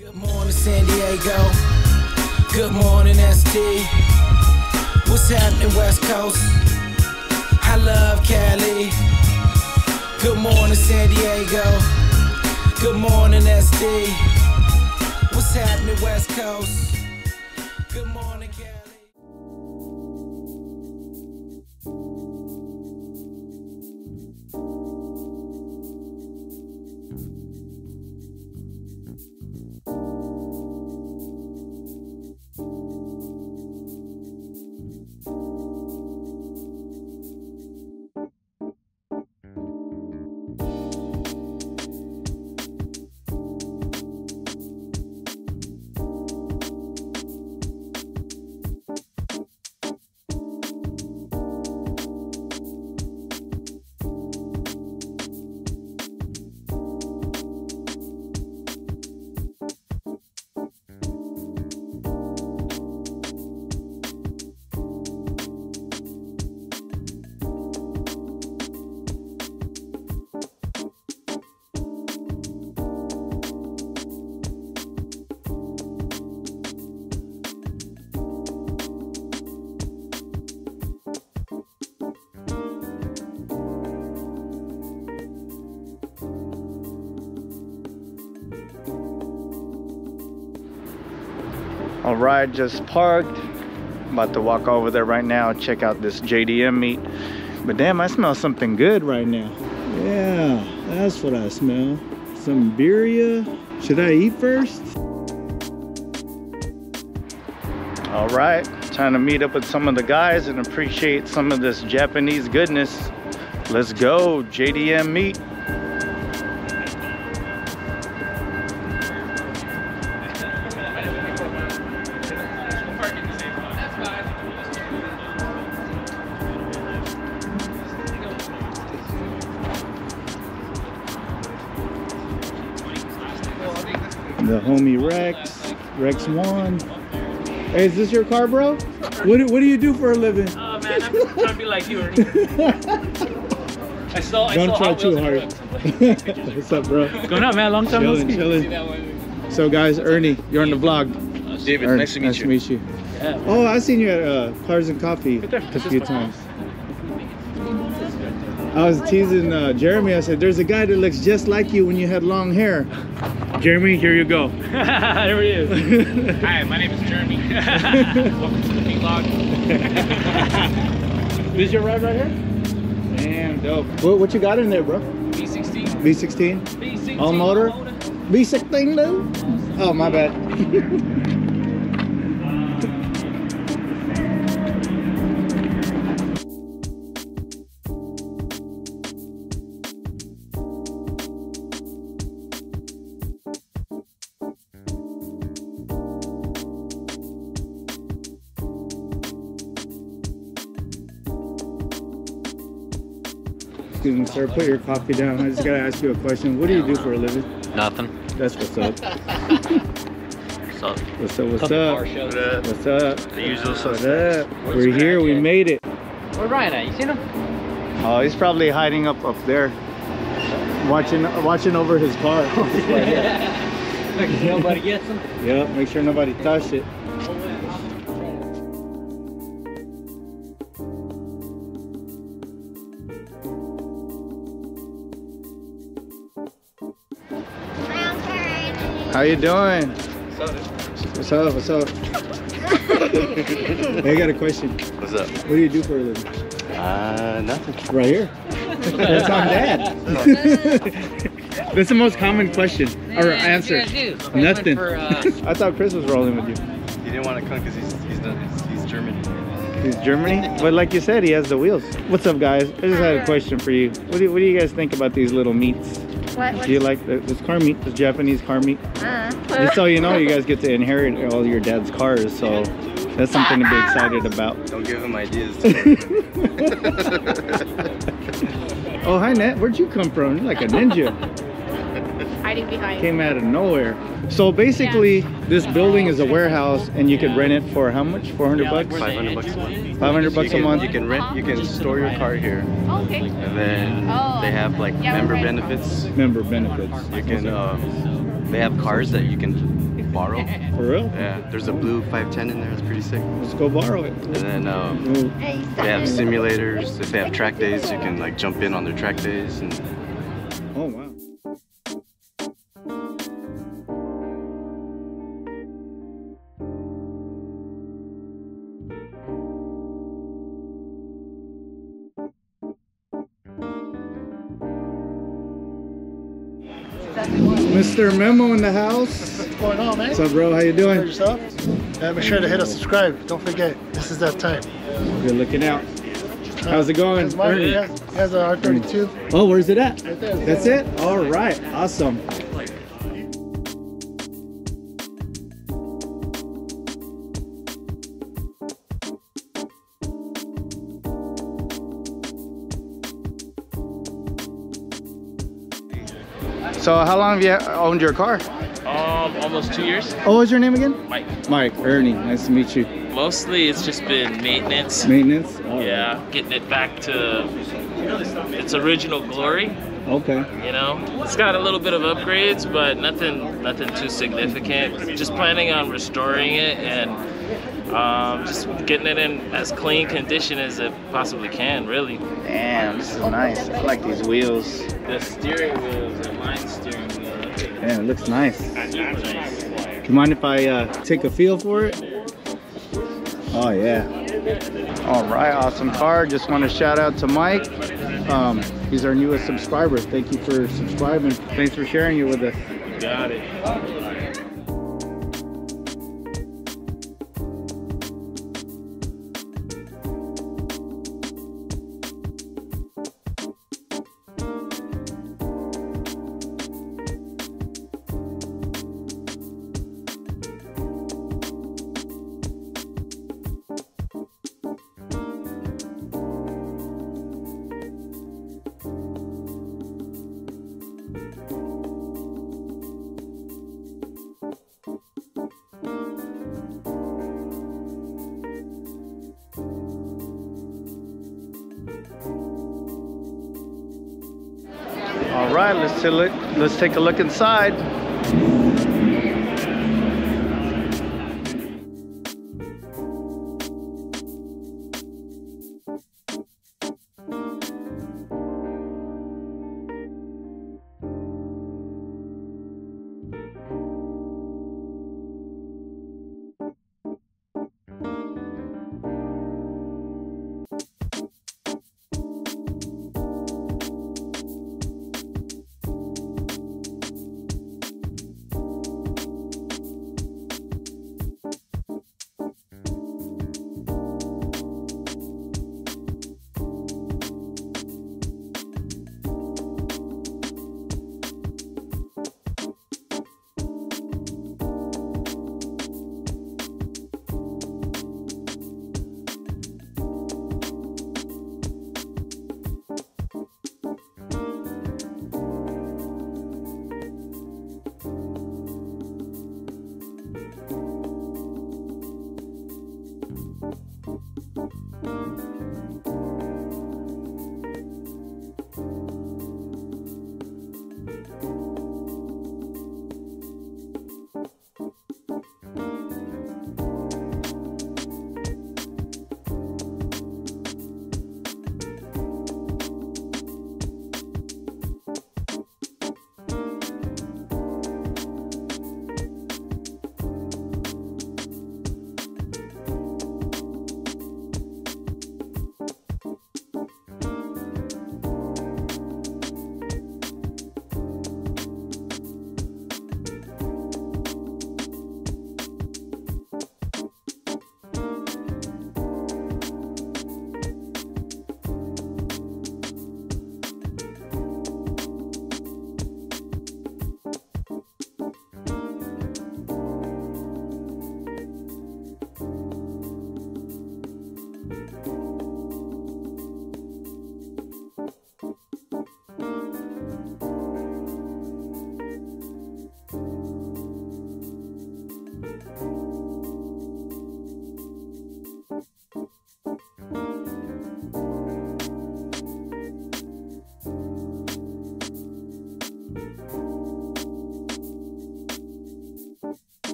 Good morning, San Diego. Good morning, ST. What's happening, West Coast? I love Cali. Good morning, San Diego. Good morning, ST. What's happening, West Coast? Good morning, Cali. All right, just parked. About to walk over there right now, check out this JDM meet. But damn, I smell something good right now. Yeah, that's what I smell. Some birria. Should I eat first? All right, trying to meet up with some of the guys and appreciate some of this Japanese goodness. Let's go, JDM meet. The homie Rex, Rex One. Hey, is this your car, bro? What do you do for a living? Oh, man, I'm trying to be like you, Ernie. Don't try too hard. What's up, bro? What's going on, man? Long time no see. Chilling. So, guys, Ernie, you're on the vlog. David, Ernie, nice to meet you. Yeah, man. Oh, I've seen you at Cars and Coffee a few times. I was teasing Jeremy. I said, there's a guy that looks just like you when you had long hair. Jeremy, here you go. There he is. Hi, my name is Jeremy. Welcome to the vlog. This your ride right here? Damn, dope. What you got in there, bro? V16. V16? V16. All motor? V16, though? Oh, my bad. Excuse me, sir, put your coffee down. I just gotta ask you a question. What do you do for a living? Nothing. That's what's up. What's up? What's up? What's up? What's up? The usual suspects. We're here, we made it. Where Ryan at? You seen him? Oh, he's probably hiding up there. Watching over his car. Yeah. Make sure nobody gets him. Yep, make sure nobody touches it. How you doing? What's up, dude? What's up? What's up? Hey, I got a question. What's up? What do you do for a living? Nothing. Right here. That's on dad. That's the most common question or answer. Nothing. I thought Chris was rolling with you. He didn't want to come because he's German. He's Germany? But like you said, he has the wheels. What's up, guys? I just had a question for you. What do you guys think about these little meats? Do you like this car meet, this Japanese car meet? Just so you know, you guys get to inherit all your dad's cars, so that's something to be excited about. Don't give him ideas. Oh, hi, Nat. Where'd you come from? You're like a ninja. Hiding behind. Came out of nowhere. So basically, this building is a warehouse, and you could rent it for how much? 400 bucks? 500 bucks a month. 500 bucks a month. You can rent. You can store your car here. Oh, okay. And then they have like member benefits. Member benefits. You can. They have cars that you can borrow. For real? Yeah, there's a blue 510 in there, it's pretty sick. Let's go borrow it. And then they have simulators. If they have track days, you can like jump in on their track days. And oh wow. Mr. Memo in the house. What's going on, man? What's up, bro? How you doing? Yourself? And make sure to hit a subscribe. Don't forget, this is that time. Good looking out. How's it going? It has a R32. Oh, where's it at? Right there. That's it? All right. Awesome. So how long have you owned your car? Almost 2 years. Oh, what's your name again? Mike. Mike, Ernie, nice to meet you. Mostly it's just been maintenance. Maintenance? Oh. Yeah, getting it back to its original glory. Okay. You know, it's got a little bit of upgrades, but nothing too significant. Just planning on restoring it and just getting it in as clean condition as it possibly can, really. Damn, this is nice. I like these wheels. The steering wheels are mine steering wheel. Yeah, it looks nice. Do you mind if I take a feel for it? Oh yeah. All right, awesome car. Just want to shout out to Mike. He's our newest subscriber. Thank you for subscribing. Thanks for sharing it with us. You got it. All right, let's take a look inside.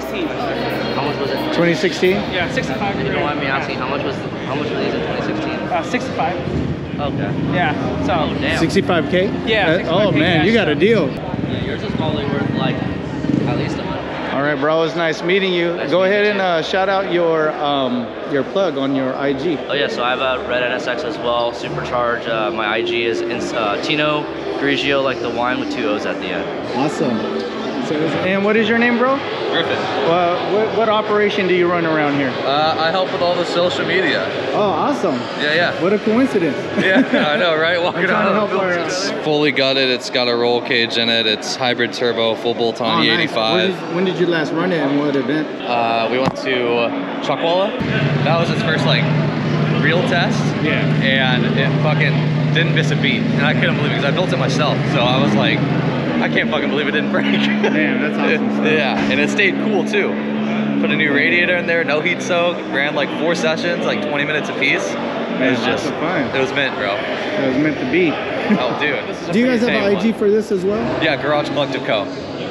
2016. How much was it? 2016? Yeah, 65. You know, I mean, asking how much were these in 2016? 65. Okay. Yeah. So. Oh, damn. 65K? Yeah. 65K, oh man, you got a deal. Yeah, yours is probably worth like at least a month. All right, bro. It's nice meeting you. Nice Go ahead and shout out your plug on your IG. Oh yeah, so I have a red NSX as well, supercharged. My IG is Tino Grigio, like the wine with two O's at the end. Awesome. So, and what is your name, bro? Griffin. What operation do you run around here? I help with all the social media. Oh, awesome. Yeah, yeah. What a coincidence. Yeah, I know, right? Walking around. It's fully gutted. It's got a roll cage in it. It's hybrid turbo, full bolt-on E85. Nice. When did you last run it and what event? We went to Chuckwalla. That was its first, like, real test. Yeah. And it fucking didn't miss a beat. And I couldn't believe it because I built it myself. So I was like, I can't fucking believe it didn't break. Damn, that's awesome. Yeah, and it stayed cool too. Put a new radiator in there, no heat soak, ran like 4 sessions, like 20 minutes a piece. It was just, it was meant, bro. It was meant to be. Oh, dude. This is a Do you guys have an IG for this as well? Yeah, Garage Collective Co.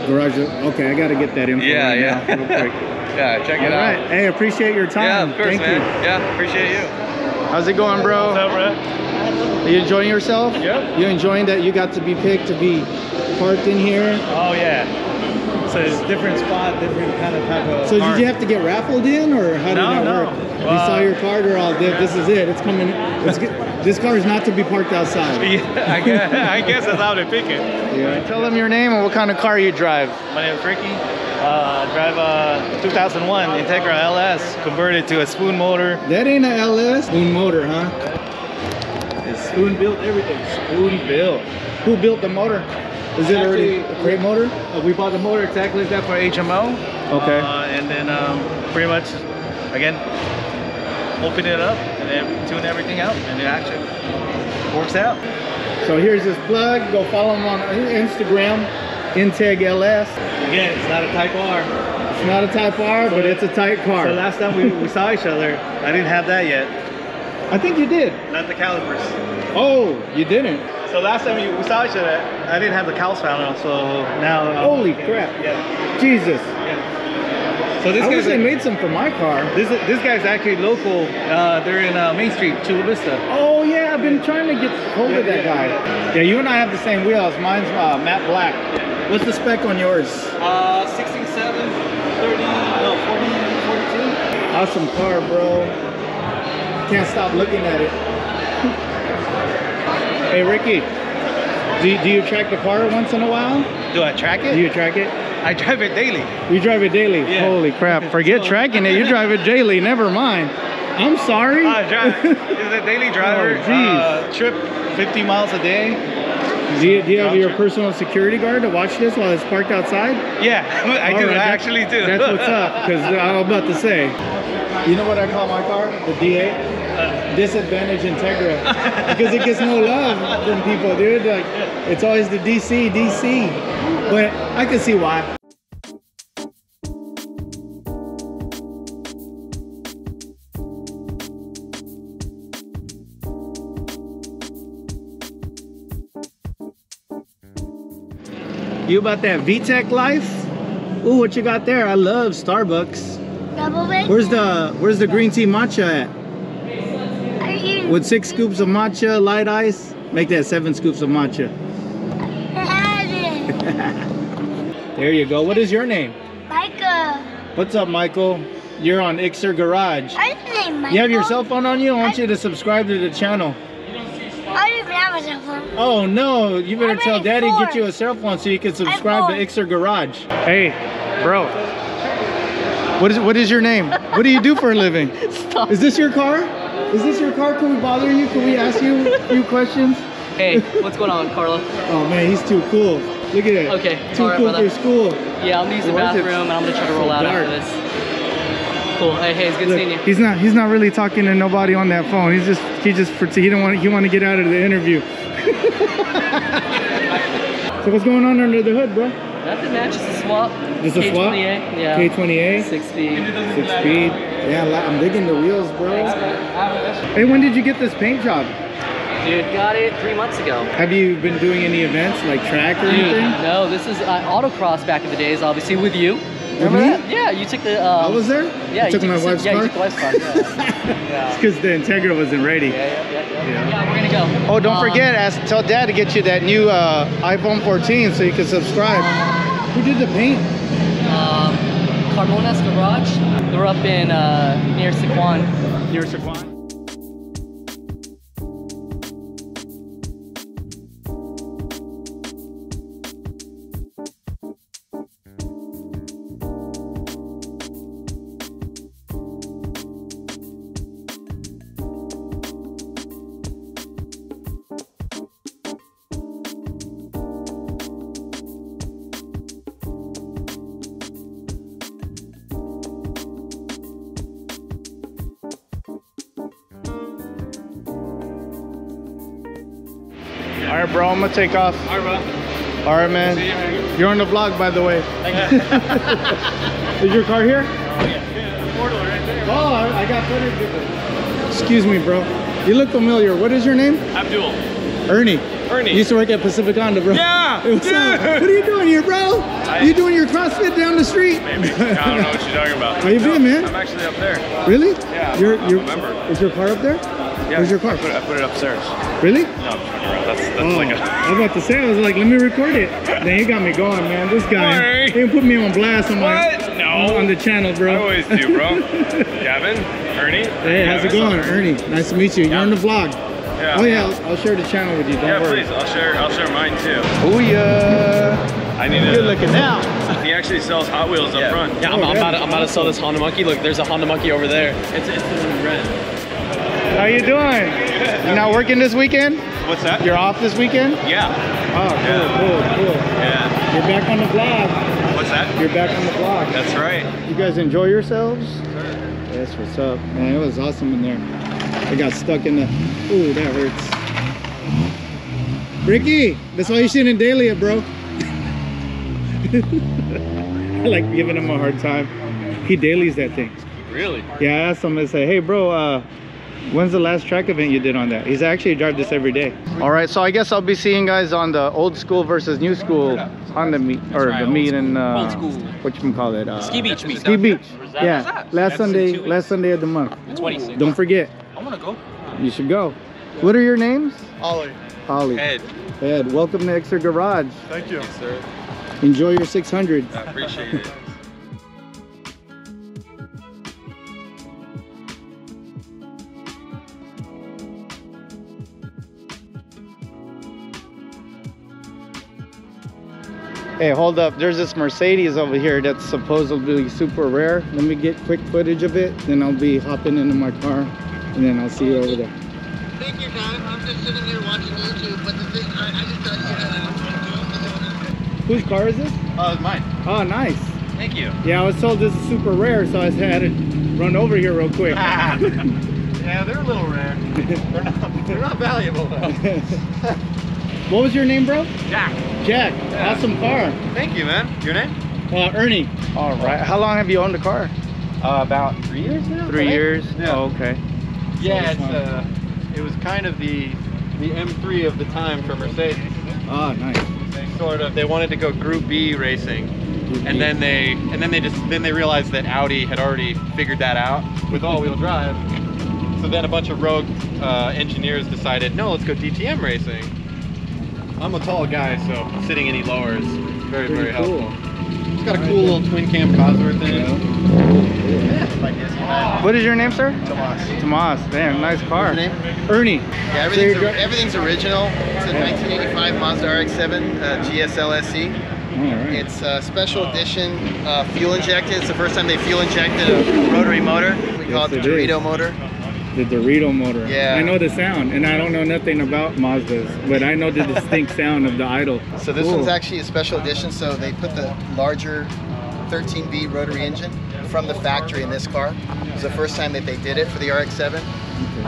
Garage, okay, I gotta get that info. Yeah, yeah. Real quick. Yeah, check it out. All right, hey, appreciate your time. Yeah, of course, man. Thank you. Yeah, appreciate you. How's it going, bro? What's up, bro? Are you enjoying yourself? Yeah. You enjoying that you got to be picked to be parked in here? Oh yeah, so it's a different spot, different kind of type of. So did you have to get raffled in, or how did that work? You saw your card, or all this is it? It's coming. This car is not to be parked outside. Yeah, I guess that's how they pick it. Yeah. Tell them your name and what kind of car you drive. My name is Ricky. I drive a 2001 Integra LS converted to a spoon motor. That ain't an LS. Spoon motor, huh? It's spoon built everything. Spoon built. Who built the motor? Is it already a great motor? We bought the motor exactly like that for HMO. Okay. And then pretty much, again, open it up and then tune everything out and it actually works out. So here's his plug. Go follow him on Instagram, Integ LS. Again, it's not a Type R. It's not a Type R, but it's a tight car. So last time we saw each other, I didn't have that yet. I think you did. Not the calipers. Oh, you didn't. So last time we saw each other, I didn't have the cows found out, so now... Holy crap. Yeah. Jesus. Yeah. So this I wish they made some for my car. This guy's actually local. They're in Main Street, Chula Vista. Oh yeah, I've been trying to get hold of that guy. Yeah, you and I have the same wheels. Mine's matte black. Yeah. What's the spec on yours? 16.7, 30, no, 40, 42. Awesome car, bro. Can't stop looking at it. Hey Ricky, do you track the car once in a while? Do I track it? Do you track it? I drive it daily. You drive it daily? Yeah. Holy crap, forget tracking it, you drive it daily, never mind. I'm sorry. I drive, it's a daily driver, trip 50 miles a day. Do you have your personal security guard to watch this while it's parked outside? Yeah, I do, right. I actually do. That's what's up, because I'm about to say. You know what I call my car? The D8. Disadvantage Integra, because it gets no love from people, dude. Like, it's always the DC, but I can see why. You about that VTEC life? Ooh, what you got there? I love Starbucks. Double bacon. Where's the green tea matcha at? With 6 scoops of matcha, light ice, make that 7 scoops of matcha. There you go. What is your name? Michael. What's up, Michael? You're on ICZRG Garage. You have your cell phone on you? I want you to subscribe to the channel. I don't even have a cell phone. Oh no, you better tell Daddy to get you a cell phone so you can subscribe to ICZRG Garage. Hey, bro. What is your name? What do you do for a living? Stop. Is this your car? Is this your car? Can we bother you? Can we ask you a few questions? Hey, what's going on, Carlo? Oh man, he's too cool. Look at it. Okay. Too cool for school. Yeah, I'm gonna use the bathroom and I'm gonna try to roll out after this. Cool. Hey, it's good seeing you. He's not really talking to nobody on that phone. He wanted to get out of the interview. So what's going on under the hood, bro? Nothing, man. Just a swap. Just a swap? K20A. Yeah. K20A. 6 speed. 6 speed. Yeah, I'm digging the wheels, bro. Thanks, man. Hey, when did you get this paint job? Dude, got it 3 months ago. Have you been doing any events like track or anything? No, this is autocross back in the days, obviously with you. Remember that? Yeah, you took the. I was there. Yeah, you took my wife's car. Yeah, you took my wife's car. Yeah. It's because the Integra wasn't ready. Yeah, we're gonna go. Oh, don't forget, tell Dad to get you that new iPhone 14 so you can subscribe. Who did the paint? Armonas Garage. They're up in near Siquan. Near Siquan. Alright bro, I'm gonna take off. Alright bro. Alright man. See you, man. You're on the vlog by the way. Thank you. Is your car here? Oh yeah. Yeah, the portal right there. Bro. Oh, I got better. Excuse me bro. You look familiar. What is your name? Abdul. Ernie. Ernie. You used to work at Pacific Honda bro. Yeah! What are you doing here bro? You doing your CrossFit down the street? Maybe. I don't know what you're talking about. Where you been man? I'm actually up there. Really? Yeah. I'm a member. Is your car up there? Yeah. Where's your car? I put it upstairs. Really? No. That's like a... I was about to say, I was like, let me record it. Then he got me going, man. This guy, right. He put me on blast on the channel, bro. I always do, bro. Gavin, Ernie. Hey, how's it going, Ernie? Nice to meet you. You're on the vlog. Yeah. Oh yeah, I'll share the channel with you. Don't worry. Please. I'll share mine too. Oh yeah. You're looking now. He actually sells Hot Wheels up front. Yeah, I'm about to sell this Honda Monkey. Look, there's a Honda Monkey over there. It's in red. How you doing? You not working this weekend? What's that? You're off this weekend? Yeah. Oh, cool. Yeah. You're back on the vlog. What's that? You're back on the vlog. That's right. You guys enjoy yourselves? Sure. That's what's up. Man, it was awesome in there. I got stuck in the... Ooh, that hurts. Ricky, that's why you shouldn't daily it, bro. I like giving him a hard time. He dailies that thing. Really? Yeah, I asked him to say, hey, bro, when's the last track event you did on that? He's actually drive this every day. All right, so I guess I'll be seeing guys on the old school versus new school on the meet or right, the meet and what you call it? Ski Beach meet. Ski Beach. Yeah, last Sunday of the month. The 26th. Don't forget. I want to go. You should go. What are your names? Ollie. Ollie. Ed. Ed. Welcome to ICZRG Garage. Thank you, yes, sir. Enjoy your 600. I appreciate it. Hey, hold up, there's this Mercedes over here that's supposedly super rare. Let me get quick footage of it, then I'll be hopping into my car, and then I'll see you over there. Take your time, I'm just sitting here watching YouTube, but the thing, I just thought you had a... Whose car is this? Mine. Oh, nice. Thank you. Yeah, I was told this is super rare, so I had to run over here real quick. Yeah, they're a little rare. They're not valuable, though. What was your name, bro? Jack. Jack. Yeah. Awesome car. Thank you, man. Your name? Ernie. All right. How long have you owned the car? About 3 years now. 3 years? Yeah. Oh, okay. Yeah, it was kind of the M3 of the time for Mercedes. Ah, nice. They they wanted to go Group B racing, and then they realized that Audi had already figured that out with all-wheel drive. So then a bunch of rogue engineers decided, no, let's go DTM racing. I'm a tall guy, so sitting any lower is very, very helpful. It's got a cool little twin cam Cosworth in it. What is your name, sir? Tomas. Tomas, damn, nice car. What's your name? Ernie. Yeah, everything's original. It's a 1985 Mazda RX-7 GSLSC. Right. It's a special edition fuel injected. It's the first time they fuel injected a rotary motor. We call it the Dorito motor. The Dorito motor. Yeah. I know the sound, and I don't know nothing about Mazdas, but I know the distinct sound of the idle. So this one's actually a special edition, so they put the larger 13V rotary engine from the factory in this car. It was the first time that they did it for the RX-7.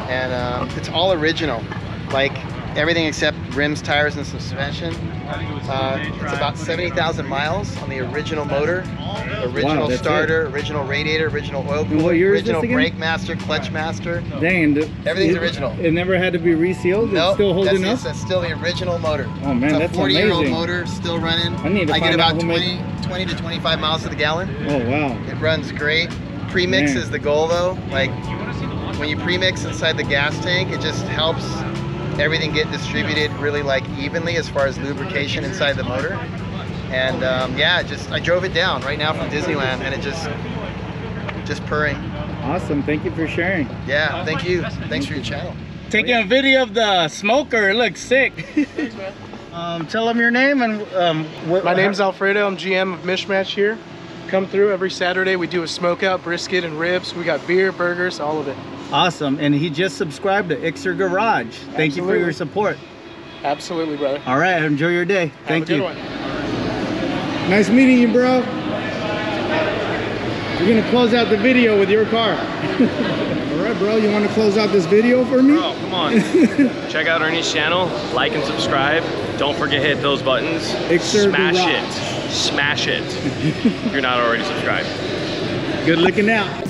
And it's all original, like everything except rims, tires, and some suspension. It's about 70,000 miles on the original motor, original starter, original radiator, original oil pool, original brake master, clutch master. Dang, everything's original. It never had to be resealed. Nope, it's still holding up. That's still the original motor. Oh man, that's amazing. It's a 40-year-old motor, still running. I need to find out who made it. 20 to 25 miles to the gallon. Oh, wow. It runs great. Premix is the goal, though. Like, when you premix inside the gas tank, it just helps everything get distributed really, like, evenly as far as lubrication inside the motor. And yeah, just I drove it down right now from Disneyland, and it just purring. Awesome. Thank you for sharing. Yeah, thank you. Thanks for your channel. Taking a video of the smoker. It looks sick. Thanks, man. Tell them your name and my name's Alfredo. I'm GM of Mishmash here. Come through every Saturday. We do a smoke out, brisket and ribs. We got beer, burgers, all of it. Awesome. And he just subscribed to ICZRG Garage. Thank you for your support. Absolutely, brother. All right. Enjoy your day. Thank you. Have a good one. Nice meeting you, bro. We're gonna close out the video with your car. All right, bro, you wanna close out this video for me? Oh, come on. Check out Ernie's channel, like and subscribe. Don't forget to hit those buttons. Smash it, smash it. If you're not already subscribed. Good looking out.